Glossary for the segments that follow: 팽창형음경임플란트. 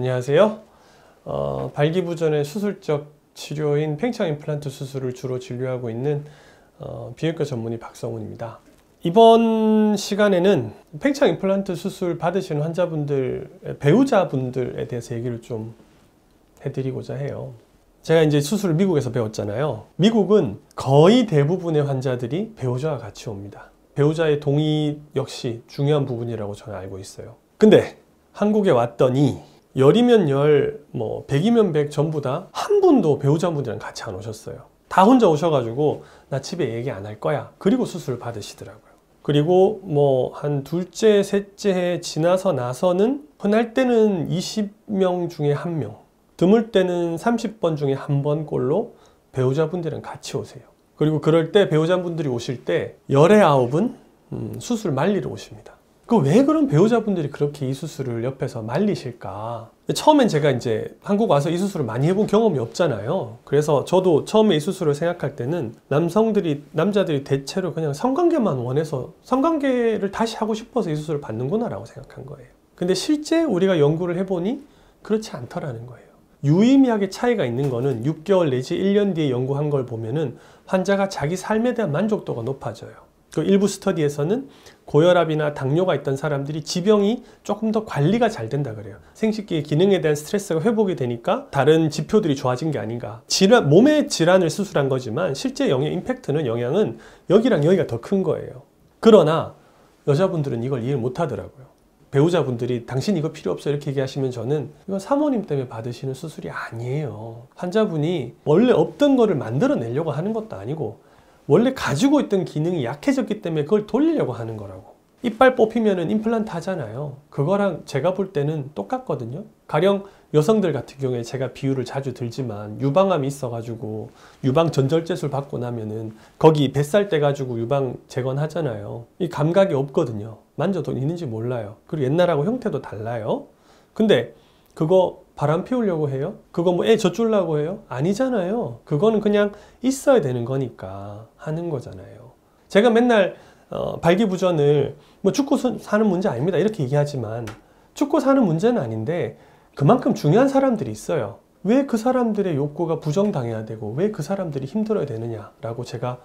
안녕하세요. 발기부전의 수술적 치료인 팽창 임플란트 수술을 주로 진료하고 있는 비외과 전문의 박성훈입니다. 이번 시간에는 팽창 임플란트 수술 받으시는 환자분들, 배우자분들에 대해서 얘기를 좀 해드리고자 해요. 제가 이제 수술을 미국에서 배웠잖아요. 미국은 거의 대부분의 환자들이 배우자와 같이 옵니다. 배우자의 동의 역시 중요한 부분이라고 저는 알고 있어요. 근데 한국에 왔더니 열이면 열, 뭐 백이면 백 전부 다 한 분도 배우자분들이랑 같이 안 오셨어요. 다 혼자 오셔가지고 나 집에 얘기 안 할 거야. 그리고 수술을 받으시더라고요. 그리고 뭐 한 둘째, 셋째 해 지나서 나서는 흔할 때는 20명 중에 1명, 드물 때는 30번 중에 1번꼴로 배우자분들이랑 같이 오세요. 그리고 그럴 때 배우자분들이 오실 때 열의 9은 수술 말리러 오십니다. 그 왜 그런 배우자분들이 그렇게 이 수술을 옆에서 말리실까? 처음엔 제가 이제 한국 와서 이 수술을 많이 해본 경험이 없잖아요. 그래서 저도 처음에 이 수술을 생각할 때는 남자들이 대체로 그냥 성관계만 원해서 성관계를 다시 하고 싶어서 이 수술을 받는구나 라고 생각한 거예요. 근데 실제 우리가 연구를 해보니 그렇지 않더라는 거예요. 유의미하게 차이가 있는 거는 6개월 내지 1년 뒤에 연구한 걸 보면은 환자가 자기 삶에 대한 만족도가 높아져요. 그 일부 스터디에서는 고혈압이나 당뇨가 있던 사람들이 지병이 조금 더 관리가 잘 된다 그래요. 생식기의 기능에 대한 스트레스가 회복이 되니까 다른 지표들이 좋아진 게 아닌가. 몸의 질환을 수술한 거지만 실제 영향은 여기랑 여기가 더 큰 거예요. 그러나 여자분들은 이걸 이해를 못 하더라고요. 배우자분들이 당신 이거 필요 없어 이렇게 얘기하시면 저는 이건 사모님 때문에 받으시는 수술이 아니에요. 환자분이 원래 없던 거를 만들어내려고 하는 것도 아니고 원래 가지고 있던 기능이 약해졌기 때문에 그걸 돌리려고 하는 거라고. 이빨 뽑히면은 임플란트 하잖아요. 그거랑 제가 볼 때는 똑같거든요. 가령 여성들 같은 경우에 제가 비유를 자주 들지만 유방암이 있어가지고 유방 전절제술 받고 나면은 거기 뱃살 떼가지고 유방 재건하잖아요. 이 감각이 없거든요. 만져도 있는지 몰라요. 그리고 옛날하고 형태도 달라요. 근데 그거 바람 피우려고 해요? 그거 뭐 애 젖주려고 해요? 아니잖아요. 그거는 그냥 있어야 되는 거니까 하는 거잖아요. 제가 맨날 발기부전을 뭐 죽고 사는 문제 아닙니다 이렇게 얘기하지만 죽고 사는 문제는 아닌데 그만큼 중요한 사람들이 있어요. 왜 그 사람들의 욕구가 부정당해야 되고 왜 그 사람들이 힘들어야 되느냐 라고 제가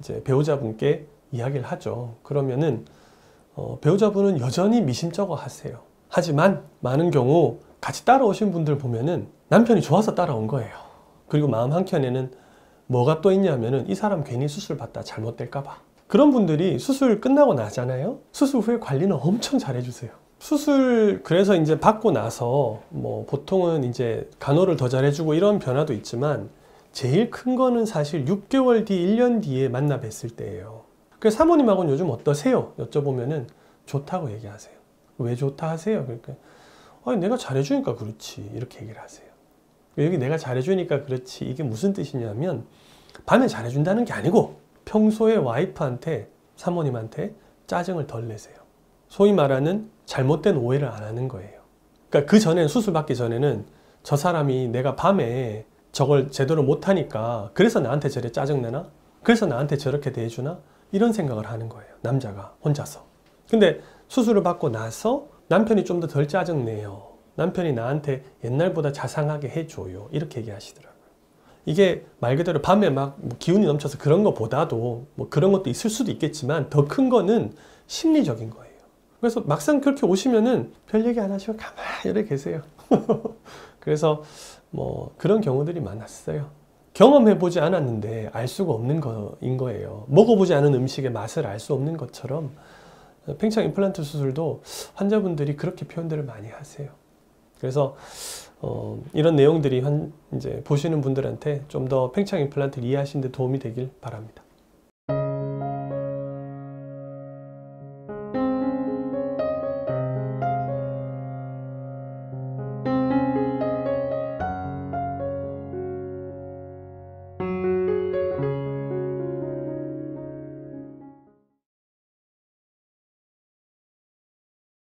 이제 배우자분께 이야기를 하죠. 그러면은 배우자분은 여전히 미심쩍어 하세요. 하지만 많은 경우 같이 따라오신 분들 보면은 남편이 좋아서 따라온 거예요. 그리고 마음 한켠에는 뭐가 또 있냐면은 이 사람 괜히 수술 받다 잘못될까봐. 그런 분들이 수술 끝나고 나잖아요. 수술 후에 관리는 엄청 잘해주세요. 수술 그래서 이제 받고 나서 뭐 보통은 이제 간호를 더 잘해주고 이런 변화도 있지만 제일 큰 거는 사실 6개월 뒤 1년 뒤에 만나 뵀을 때예요. 그래서 사모님하고는 요즘 어떠세요? 여쭤보면은 좋다고 얘기하세요. 왜 좋다 하세요? 그러니까 아니 내가 잘해주니까 그렇지 이렇게 얘기를 하세요. 여기 내가 잘해주니까 그렇지 이게 무슨 뜻이냐면 밤에 잘해준다는 게 아니고 평소에 와이프한테 사모님한테 짜증을 덜 내세요. 소위 말하는 잘못된 오해를 안 하는 거예요. 그러니까 그 전에 수술 받기 전에는 저 사람이 내가 밤에 저걸 제대로 못하니까 그래서 나한테 저래 짜증내나? 그래서 나한테 저렇게 대해주나? 이런 생각을 하는 거예요. 남자가 혼자서. 근데 수술을 받고 나서 남편이 좀 더 덜 짜증내요. 남편이 나한테 옛날보다 자상하게 해줘요. 이렇게 얘기하시더라고요. 이게 말 그대로 밤에 막 기운이 넘쳐서 그런 것보다도 뭐 그런 것도 있을 수도 있겠지만 더 큰 거는 심리적인 거예요. 그래서 막상 그렇게 오시면은 별 얘기 안 하시고 가만히 이렇게 계세요. 그래서 뭐 그런 경우들이 많았어요. 경험해보지 않았는데 알 수가 없는 거인 거예요. 먹어보지 않은 음식의 맛을 알 수 없는 것처럼 팽창 임플란트 수술도 환자분들이 그렇게 표현들을 많이 하세요. 그래서 이런 내용들이 이제 보시는 분들한테 좀 더 팽창 임플란트를 이해하시는 데 도움이 되길 바랍니다.